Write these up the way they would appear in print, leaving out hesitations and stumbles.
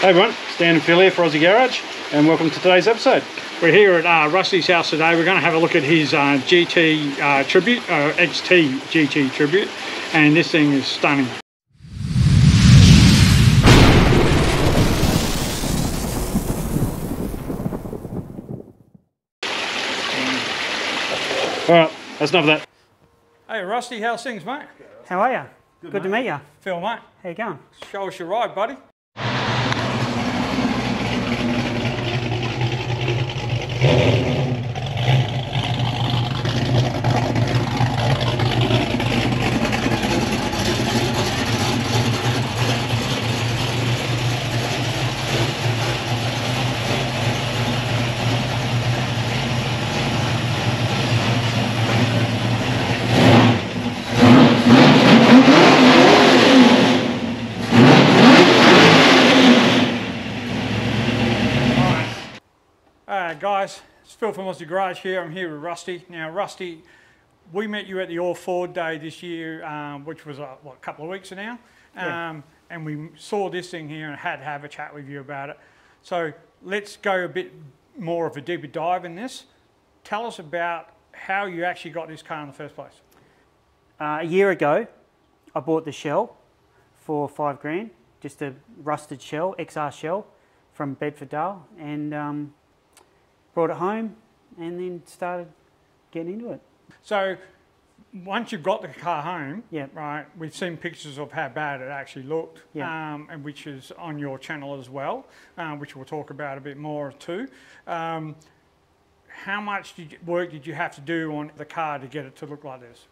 Hey everyone, Stan and Phil here for Aussie Garage, and welcome to today's episode. We're here at Rusty's house today. We're going to have a look at his GT tribute, XT GT tribute, and this thing is stunning. Alright, that's enough of that. Hey Rusty, how's things, mate? How are you? Good to meet you. Phil, mate. How you going? Show us your ride, buddy. Guys, it's Phil from Aussie Garage here. I'm here with Rusty. Now, Rusty, we met you at the All Ford Day this year, which was what, a couple of weeks now, yeah. And we saw this thing here and had to have a chat with you about it. So let's go a bit more of a deeper dive in this. Tell us about how you actually got this car in the first place. A year ago, I bought the shell for 5 grand, just a rusted shell, XR shell from Bedford Dale, and brought it home and then started getting into it. So once you've got the car home, yep, right, we've seen pictures of how bad it actually looked, yep, and which is on your channel as well, which we'll talk about a bit more too. How much work did you have to do on the car to get it to look like this?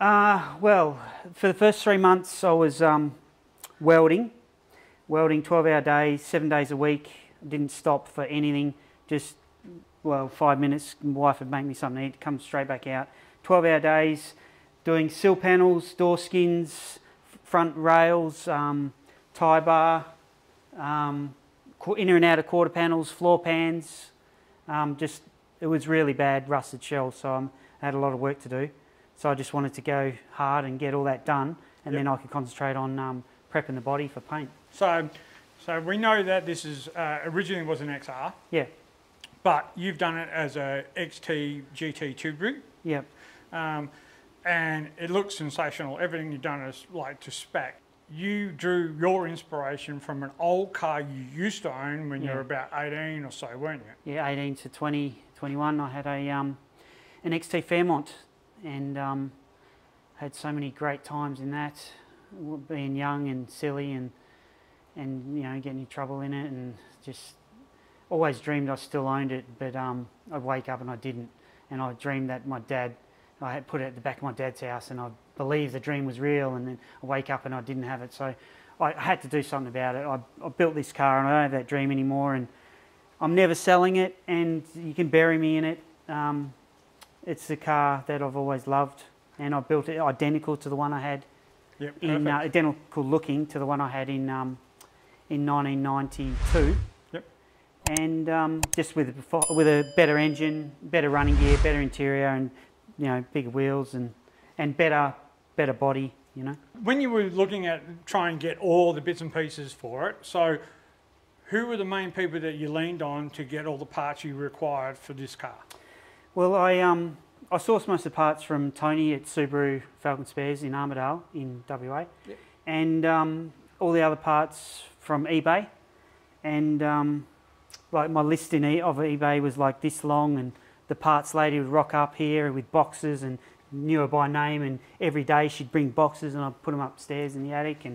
Well, for the first 3 months I was welding 12-hour days, 7 days a week. I didn't stop for anything. Just, well, 5 minutes, my wife would make me something to eat, come straight back out. 12-hour days, doing sill panels, door skins, front rails, tie bar, inner and outer quarter panels, floor pans. Just, it was really bad, rusted shell, so I had a lot of work to do. So I just wanted to go hard and get all that done, and yep, then I could concentrate on prepping the body for paint. So we know that this is, originally was an XR. Yeah. But you've done it as a XT GT tribute. Yep. And it looks sensational. Everything you've done is like to spec. You drew your inspiration from an old car you used to own when, yeah, you were about 18 or so, weren't you? Yeah, 18 to 20, 21. I had a an XT Fairmont, and had so many great times in that, being young and silly and you know, getting in trouble in it, and just always dreamed I still owned it, but I'd wake up and I didn't. And I dreamed that my dad, I had put it at the back of my dad's house, and I believed the dream was real, and then I wake up and I didn't have it. So I had to do something about it. I built this car and I don't have that dream anymore, and I'm never selling it, and you can bury me in it. It's the car that I've always loved, and I built it identical to the one I had, yep, in, identical looking to the one I had in 1992, yep, and just with a better engine, better running gear, better interior, and you know, bigger wheels and better body, you know. When you were looking at trying to get all the bits and pieces for it, so who were the main people that you leaned on to get all the parts you required for this car? Well, I sourced most of the parts from Tony at Subaru Falcon Spares in Armidale in WA, yep, and all the other parts from eBay, and like my list of eBay was like this long, and the parts lady would rock up here with boxes, and knew her by name, and every day she'd bring boxes and I'd put them upstairs in the attic,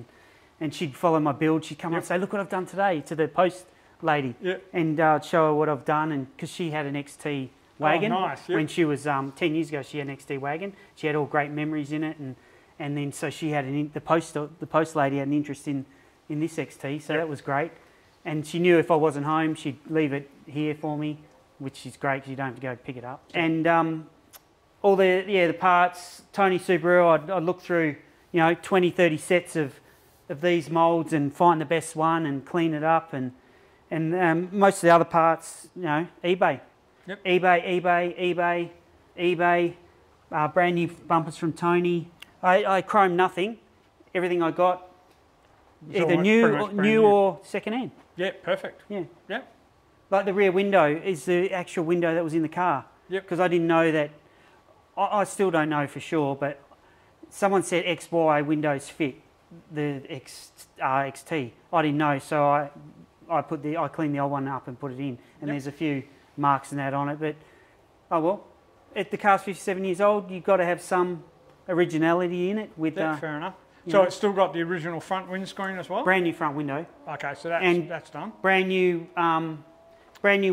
and she'd follow my build. She'd come, yep, up and say, look what I've done today, to the post lady, yep, and show her what I've done, and because she had an XT wagon, oh, nice, yep, when she was 10 years ago she had an XT wagon, she had all great memories in it, and then so she had the post lady had an interest in this XT, so, yep, that was great. And she knew if I wasn't home, she'd leave it here for me, which is great because you don't have to go pick it up. And all the, yeah, the parts, Tony Subaru, I'd look through, you know, 20, 30 sets of these moulds and find the best one and clean it up. And most of the other parts, you know, eBay. Yep. eBay, brand new bumpers from Tony. I chromed nothing. Everything I got Either new or second hand. Yeah, perfect. Yeah. Yeah. Like the rear window is the actual window that was in the car. Yep. Because I didn't know that. I still don't know for sure, but someone said XY windows fit the XT. I didn't know, so I cleaned the old one up and put it in, and there's a few marks and that on it. But oh well, the car's 57 years old. You've got to have some originality in it. With that, fair enough. So it's still got the original front windscreen as well. Brand new front window. Okay, so that's done. Brand new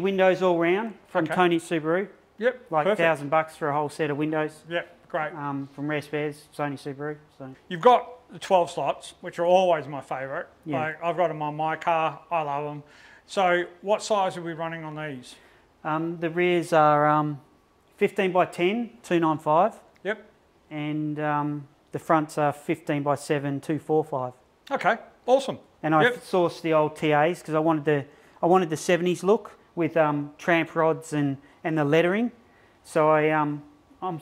windows all round from Tony Subaru. Yep, like $1,000 for a whole set of windows. Yep, great. From Rare Spares, Sony Subaru. So you've got the 12 slots, which are always my favourite. Yeah. Like, I've got them on my car. I love them. So what size are we running on these? The rears are 15 by 10, 295. Yep. And the fronts are 15 by 7, 245. Okay, awesome. And I sourced the old TAs because I wanted the 70s look with tramp rods and the lettering. So I'm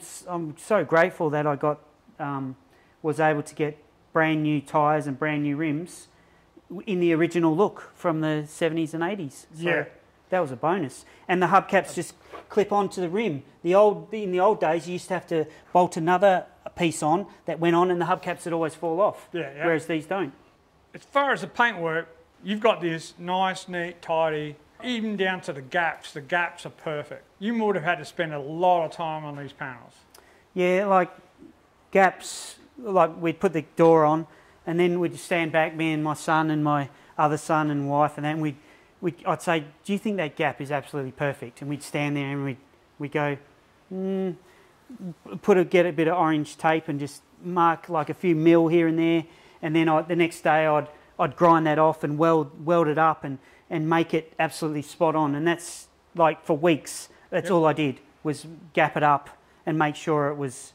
so grateful that I got was able to get brand new tyres and brand new rims in the original look from the 70s and 80s. So that was a bonus. And the hubcaps just clip onto the rim. In the old days, you used to have to bolt another piece on that went on, and the hubcaps would always fall off. Yeah, yeah. Whereas these don't. As far as the paintwork, you've got this nice, neat, tidy. Even down to the gaps are perfect. You would have had to spend a lot of time on these panels. Yeah, like gaps, like we'd put the door on and then we'd stand back, me and my son and my other son and wife, and then I'd say, do you think that gap is absolutely perfect? And we'd stand there and we'd go, get a bit of orange tape and just mark like a few mil here and there, and then the next day I'd grind that off and weld it up and make it absolutely spot on. And that's like for weeks, that's all I did was gap it up and make sure it was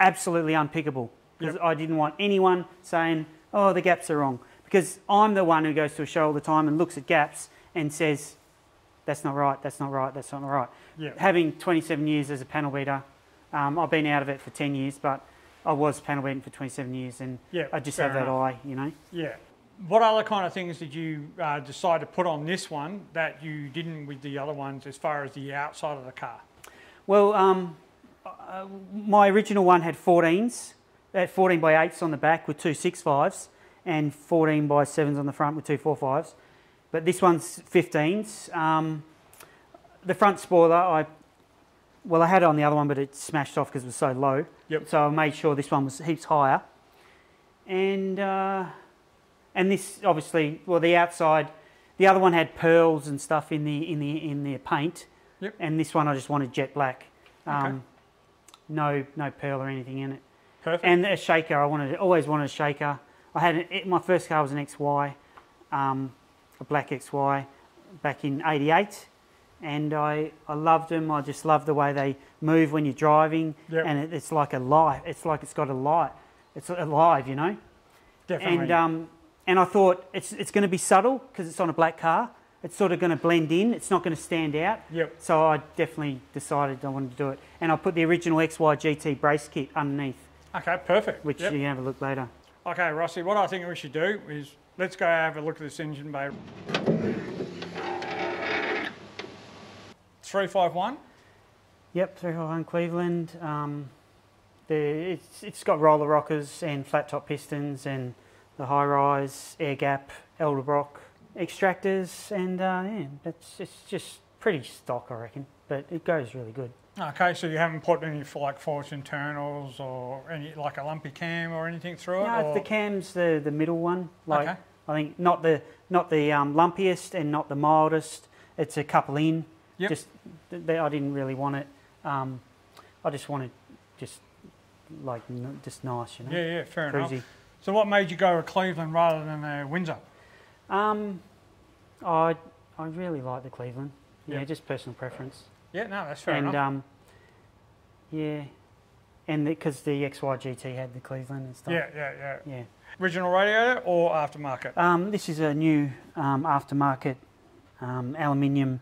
absolutely unpickable. Because I didn't want anyone saying, oh, the gaps are wrong. Because I'm the one who goes to a show all the time and looks at gaps and says, that's not right, that's not right, that's not right. Yep. Having 27 years as a panel beater, I've been out of it for 10 years, but I was panel beating for 27 years and I just have that eye, you know. Yeah. What other kind of things did you decide to put on this one that you didn't with the other ones as far as the outside of the car? Well, my original one had 14s, 14 by 8s on the back with 2 6.5s and 14 by 7s on the front with 2 4.5s. But this one's 15s. The front spoiler, I had it on the other one, but it smashed off because it was so low. Yep. So I made sure this one was heaps higher. And this obviously, well, the outside, the other one had pearls and stuff in the paint, and this one I just wanted jet black, no pearl or anything in it. Perfect. And a shaker, I always wanted a shaker. I had my first car was an XY, a black XY, back in '88, and I loved them. I just loved the way they move when you're driving, and it's like a light. It's like it's got a light. It's alive, you know. Definitely. And I thought it's going to be subtle because it's on a black car. It's sort of going to blend in. It's not going to stand out. Yep. So I definitely decided I wanted to do it. And I put the original XY GT brace kit underneath. Okay, perfect. Which you can have a look later. Okay, Rusty, what I think we should do is let's go have a look at this engine bay. 351? Yep, 351 Cleveland. It's got roller rockers and flat top pistons and the high-rise, air gap, Edelbrock extractors, and it's just pretty stock, I reckon, but it goes really good. Okay, so you haven't put any like forged internals or any like a lumpy cam or anything through it? No, the cam's the middle one. Like, I think not the lumpiest and not the mildest. It's a couple in. Yep. Just I didn't really want it. I just wanted just nice, you know. Yeah, yeah, fair enough. Cruisy. So what made you go to Cleveland rather than Windsor? I really like the Cleveland. Yeah, just personal preference. Yeah, no, that's fair enough. And because the XY GT had the Cleveland and stuff. Yeah. Original radiator or aftermarket? This is a new aftermarket aluminium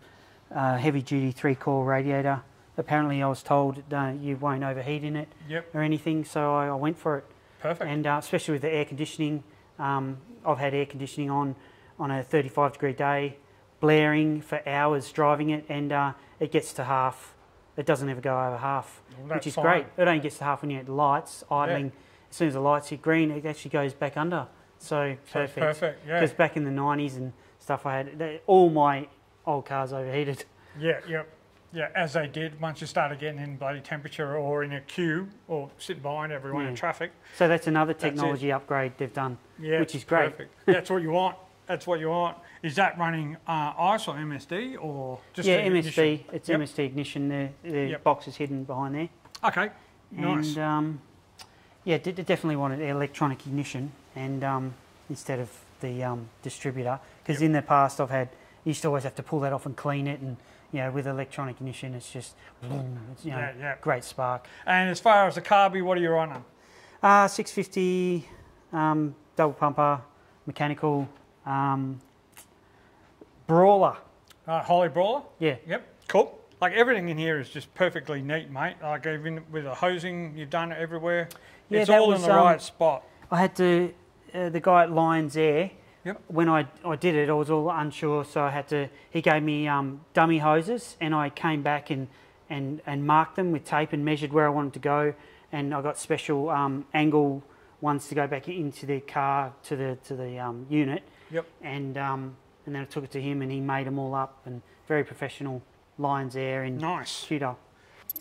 heavy-duty 3-core radiator. Apparently, I was told you won't overheat in it or anything, so I went for it. Perfect. And especially with the air conditioning, I've had air conditioning on a 35 degree day, blaring for hours driving it, and it gets to half. It doesn't ever go over half, well, which is fine. Great. It only gets to half when you're at lights, idling. Yeah. As soon as the lights hit green, it actually goes back under. So perfect. That's perfect, yeah. Because back in the 90s and stuff I had, all my old cars overheated. Yeah, yeah. Yeah, as they did, once you started getting in bloody temperature or in a queue or sitting behind everyone in traffic. So that's another technology upgrade they've done, which is great. Perfect. That's what you want. That's what you want. Is that running ICE or MSD or just MSD. It's MSD Ignition. The box is hidden behind there. Okay, nice. And yeah, definitely wanted electronic ignition and instead of the distributor, because in the past I've had, you used to always have to pull that off and clean it, and you know, with electronic ignition, it's just boom, it's, you know, great spark. And as far as the carby, what are you on? 650, double pumper, mechanical, brawler. Holley Brawler? Yeah. Yep, cool. Like everything in here is just perfectly neat, mate. Like even with the hosing, you've done it everywhere. Yeah, it's all in the right spot. I had to, the guy at Lions Air, when I did it, I was all unsure, so I had to, he gave me dummy hoses, and I came back and marked them with tape and measured where I wanted to go, and I got special angle ones to go back into the car, to the unit. Yep. And then I took it to him, and he made them all up, and very professional, Lions Air in Tudor.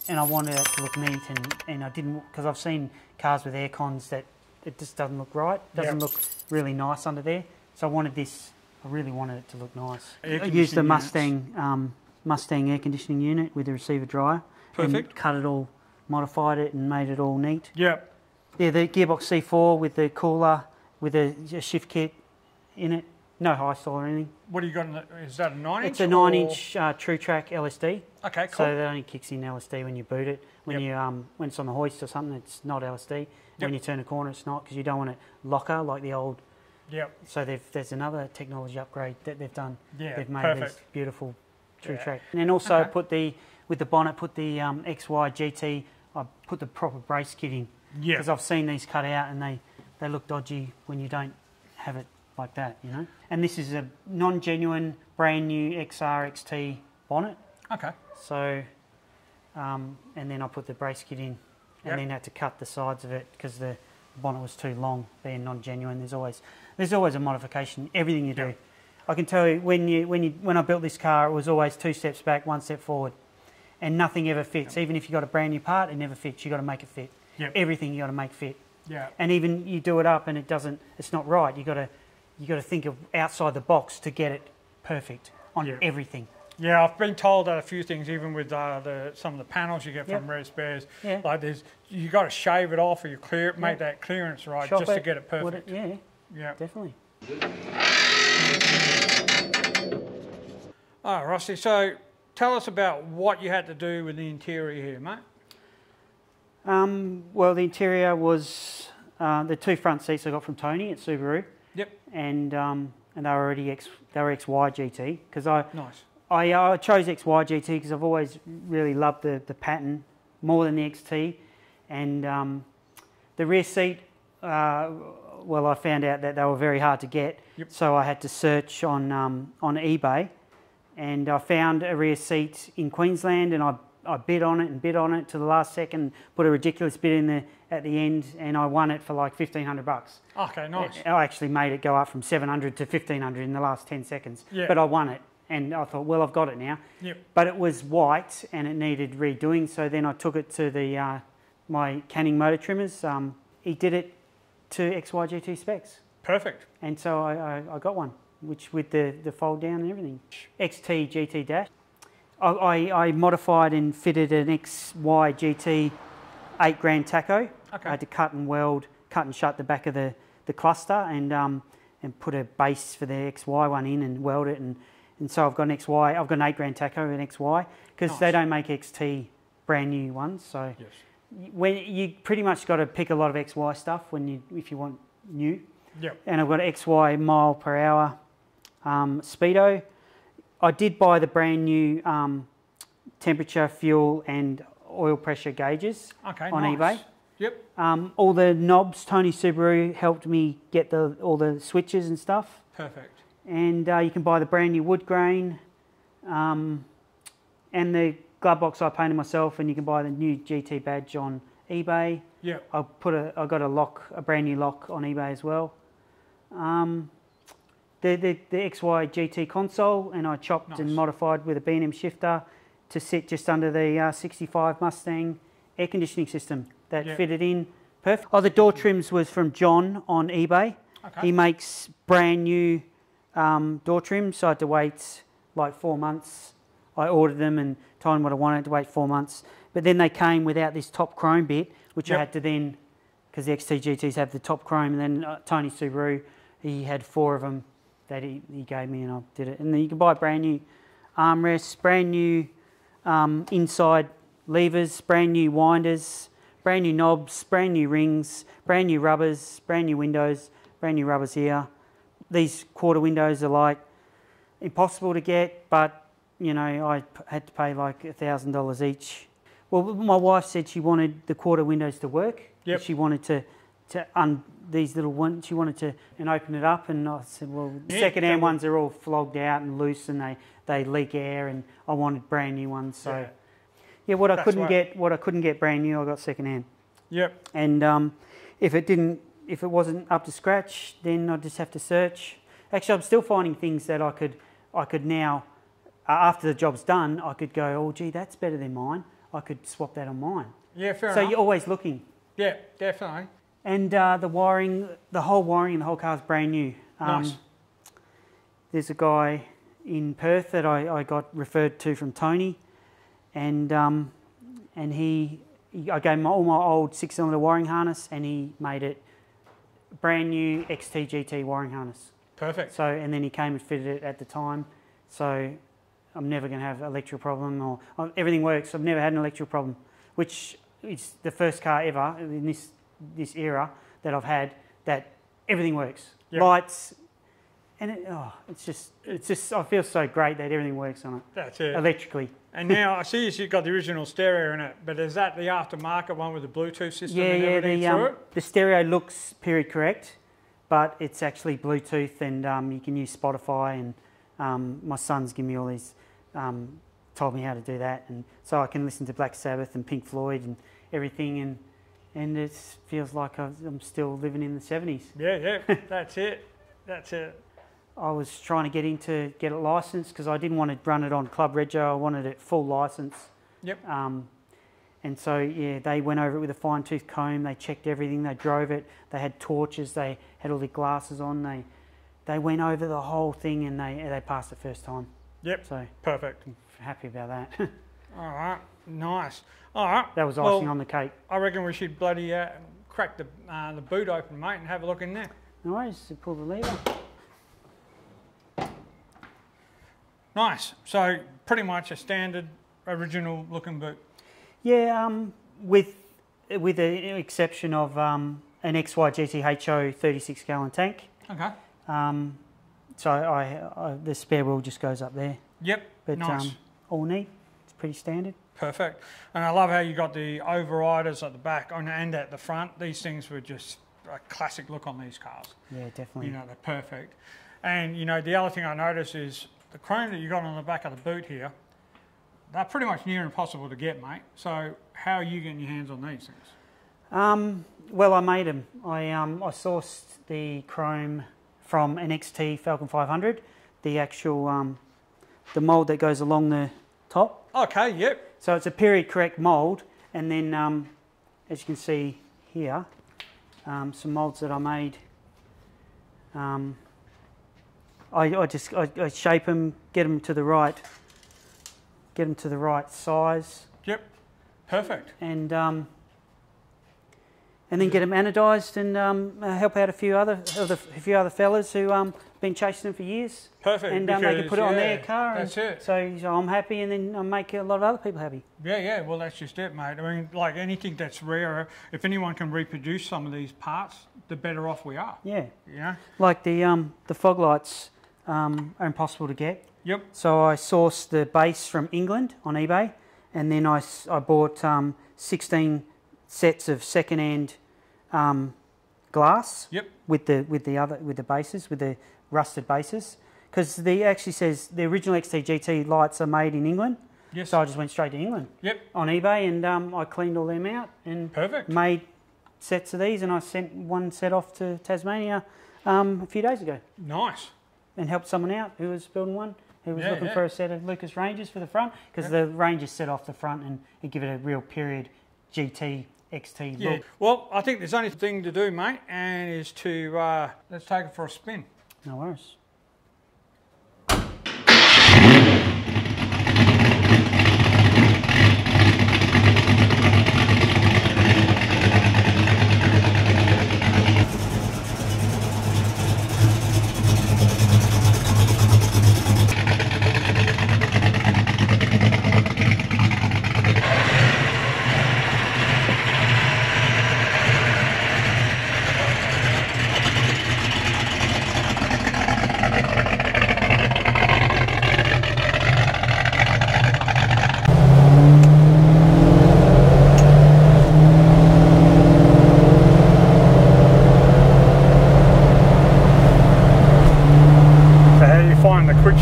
And I wanted it to look neat, and I didn't, because I've seen cars with air cons that it just doesn't look right, doesn't look really nice under there. So I wanted this, I really wanted it to look nice. I used the Mustang air conditioning unit with the receiver dryer. Perfect. And cut it all, modified it and made it all neat. Yep. Yeah, the gearbox C4 with the cooler, with a shift kit in it. No high stall or anything. What do you got in the, is that a 9 inch? It's a 9 inch True Track LSD. Okay, cool. So that only kicks in LSD when you boot it. When you when it's on the hoist or something, it's not LSD. Yep. When you turn a corner, it's not, because you don't want it locker like the old. Yep. So there's another technology upgrade that they've done. Yeah, they've made this beautiful True Track. And then also put the, with the bonnet, put the XY GT, I put the proper brace kit in. Yeah. Because I've seen these cut out and they look dodgy when you don't have it like that, you know? And this is a non-genuine, brand new XR XT bonnet. Okay. So, and then I put the brace kit in and then had to cut the sides of it because the bonnet was too long, being non-genuine. There's always a modification, everything you do. Yeah. I can tell you when I built this car, it was always 2 steps back, 1 step forward, and nothing ever fits. Even if you got a brand new part, it never fits. You got to make it fit. Everything you got to make fit. And even you do it up and it doesn't, it's not right. You got to think of outside the box to get it perfect on everything. Yeah, I've been told that a few things, even with some of the panels you get from Rare Spares. Yeah. Like you got to shave it off, or you clear it, make that clearance right, shop just to get it perfect. Definitely. All right, Rusty. So, tell us about what you had to do with the interior here, mate. Well, the interior was the 2 front seats I got from Tony at Subaru. Yep. And they were already they were XY GT because I. Nice. I chose XY GT because I've always really loved the pattern more than the XT, and the rear seat, well, I found out that they were very hard to get, so I had to search on eBay, and I found a rear seat in Queensland, and I bid on it to the last second, put a ridiculous bid in there at the end, and I won it for like $1,500. Okay, nice. I actually made it go up from 700 to 1,500 in the last 10 seconds, but I won it. And I thought, well, I've got it now. Yep. But it was white and it needed redoing. So then I took it to my Canning motor trimmers. He did it to XYGT specs. Perfect. And so I got one, which with the fold down and everything. XT GT dash. I modified and fitted an XYGT 8 grand taco. Okay. I had to cut and weld, cut and shut the back of the cluster, and put a base for the XY one in and weld it. And so I've got an XY, I've got an 8 grand taco and XY, because they don't make XT brand new ones. So when you pretty much got to pick a lot of XY stuff if you want new. Yep. And I've got an XY mile per hour speedo. I did buy the brand new temperature, fuel and oil pressure gauges on eBay. Yep. All the knobs, Tony Subaru helped me get all the switches and stuff. Perfect. And you can buy the brand new wood grain, and the glove box I painted myself, and you can buy the new GT badge on eBay. Yeah. I got a lock, a brand new lock on eBay as well. The XY GT console, and I chopped and modified with a B&M shifter to sit just under the 65 Mustang air conditioning system that fitted in perfect. Oh, the door trims was from John on eBay. Okay. He makes brand new door trims, so I had to wait like 4 months. I ordered them and told him what I wanted, I had to wait 4 months. But then they came without this top chrome bit, which I had to then, because the XT GTs have the top chrome, and then Tony Subaru, he had 4 of them that he gave me and I did it. And then you can buy brand new armrests, brand new inside levers, brand new winders, brand new knobs, brand new rings, brand new rubbers, brand new windows, brand new rubbers here. These quarter windows are like impossible to get, but you know, I had to pay like $1,000 each. Well, my wife said she wanted the quarter windows to work. Yep. She wanted to these little ones, she wanted to and open it up, and I said, well, the second-hand ones are all flogged out and loose, and they leak air, and I wanted brand new ones. So yeah, what I couldn't get brand new, I got second-hand. Yep. And if it wasn't up to scratch, then I'd just have to search. Actually, I'm still finding things that I could now, after the job's done, I could go, oh, gee, that's better than mine. I could swap that on mine. Yeah, fair enough. So you're always looking. Yeah, definitely. And the wiring, the whole wiring in the whole car is brand new. Nice. There's a guy in Perth that I got referred to from Tony, and I gave him all my old 6-cylinder wiring harness, and he made it brand new XT GT wiring harness. Perfect. So, and then he came and fitted it at the time. So I'm never going to have an electrical problem, or everything works. I've never had an electrical problem, which is the first car ever in this era that I've had that everything works. Yep. Lights, and it's just I feel so great that everything works on it. That's it. Electrically. And now I see you've got the original stereo in it, but is that the aftermarket one with the Bluetooth system and everything through it? The stereo looks period correct, but it's actually Bluetooth, and you can use Spotify, and my son's given me all these, told me how to do that, and so I can listen to Black Sabbath and Pink Floyd and everything, and it feels like I'm still living in the 70s. Yeah, yeah, that's it, that's it. I was trying to get it licensed because I didn't want to run it on Club Rego. I wanted it full license. Yep. And so, yeah, they went over it with a fine-tooth comb. They checked everything. They drove it. They had torches. They had all the glasses on. They went over the whole thing, and they passed the first time. Yep. So perfect. I'm happy about that. All right. Nice. All right. That was icing on the cake. I reckon we should bloody crack the boot open, mate, and have a look in there. No worries. Pull the lever. Nice. So pretty much a standard original looking boot. Yeah, with the exception of an XY GTHO 36-gallon tank. Okay. So the spare wheel just goes up there. Yep. But nice. All neat. It's pretty standard. Perfect. And I love how you got the overriders at the back and at the front. These things were just a classic look on these cars. Yeah, definitely. You know, they're perfect. And you know, the other thing I noticed is the chrome that you got on the back of the boot here, they're pretty much near impossible to get, mate. So how are you getting your hands on these things? Well, I made them. I sourced the chrome from NXT Falcon 500, the actual the mould that goes along the top. Okay, yep. So it's a period correct mould, and then as you can see here, some moulds that I made. I shape them, get them to the right, size. Yep, perfect. And then get them anodised, and help out a few other fellas who been chasing them for years. Perfect. And they can put it on their car. That's it. So I'm happy, and then I make a lot of other people happy. Yeah, yeah. Well, that's just it, mate. I mean, like anything that's rare, if anyone can reproduce some of these parts, the better off we are. Yeah. Yeah. Like the fog lights. Are impossible to get. Yep. So I sourced the base from England on eBay, and then I bought 16 sets of second-hand glass. Yep. With the bases, with the rusted bases, because the actually says the original XT GT lights are made in England. Yes. So I just went straight to England. Yep. On eBay, and I cleaned all them out and perfect made sets of these, and I sent one set off to Tasmania a few days ago. Nice. And helped someone out who was building one. Who was looking for a set of Lucas Rangers for the front, because the Rangers set off the front and it give it a real period GT XT look. Well, I think there's only thing to do, mate, and is to let's take it for a spin. No worries.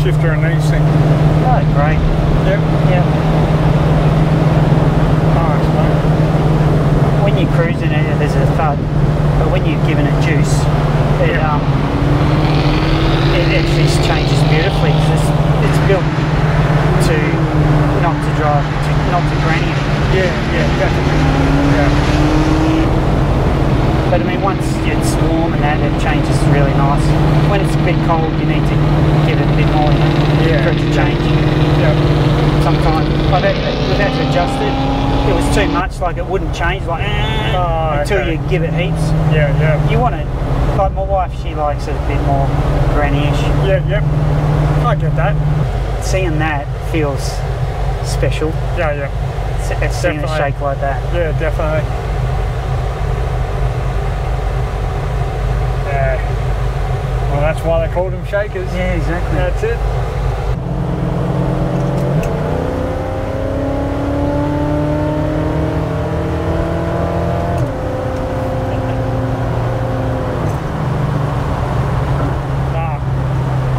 Shifter and these things. Oh, great. Yep. Yep. Nice, mate. When you're cruising it, there's a thud, but when you're giving it juice, it it actually changes beautifully, because it's built to not to drive, not to granny. Yeah, yeah, definitely. Yeah. But I mean, once it's warm and that, it changes really nice. When it's a bit cold, you need to it a bit more, you know, for it to change. Yeah. Sometimes, but it was actually adjusted. It was too much, like it wouldn't change, like until you give it heaps. Yeah, yeah. You want it, like my wife, she likes it a bit more granny-ish. Yeah, yep. Yeah. I get that. Seeing that feels special. Yeah, yeah. It's seeing it shake like that. Yeah, definitely. Well, that's why they called them shakers. Yeah, exactly. That's it.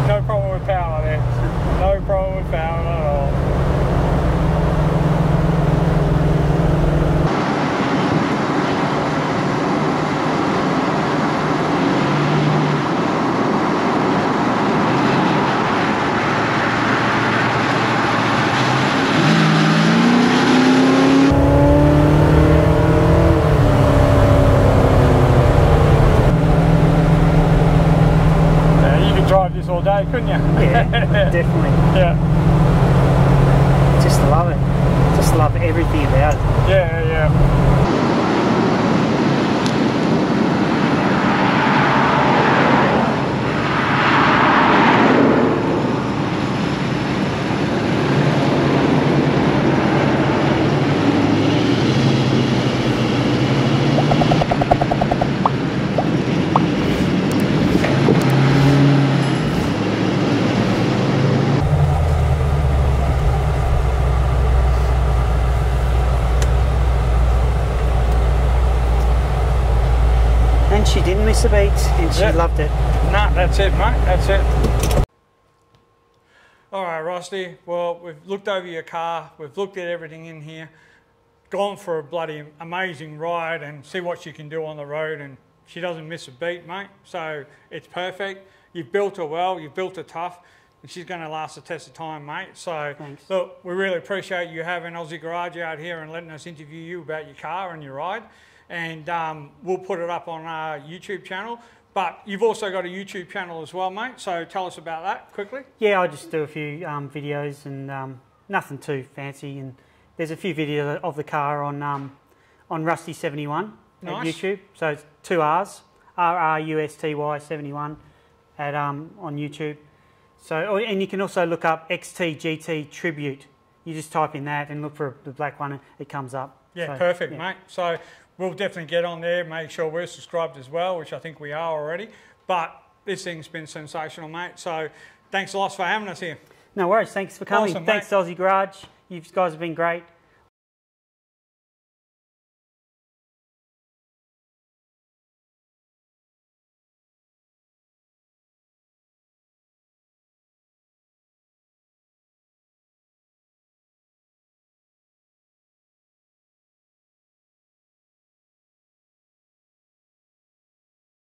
No problem with power there. No problem with power at all. Day, couldn't you? Yeah, definitely. Yeah. Just love it. Just love everything about it. Yeah, a beat, and she loved it. Nah, that's it, mate. That's it. All right, Rusty. Well, we've looked over your car. We've looked at everything in here. Gone for a bloody amazing ride and see what she can do on the road. And she doesn't miss a beat, mate. So it's perfect. You've built her well. You've built her tough. And she's going to last the test of time, mate. So, thanks. Look, we really appreciate you having Aussie Garage out here and letting us interview you about your car and your ride. And we'll put it up on our YouTube channel. But you've also got a YouTube channel as well, mate. So tell us about that quickly. Yeah, I just do a few videos and nothing too fancy. And there's a few videos of the car on Rusty71 on YouTube. So it's two R's, RRUSTY71 at on YouTube. So and you can also look up XT GT Tribute. You just type in that and look for the black one, and it comes up. Yeah, so, perfect, mate. So we'll definitely get on there, make sure we're subscribed as well, which I think we are already. But this thing's been sensational, mate. So thanks a lot for having us here. No worries. Thanks for coming. Awesome, thanks, mate. Aussie Garage. You guys have been great.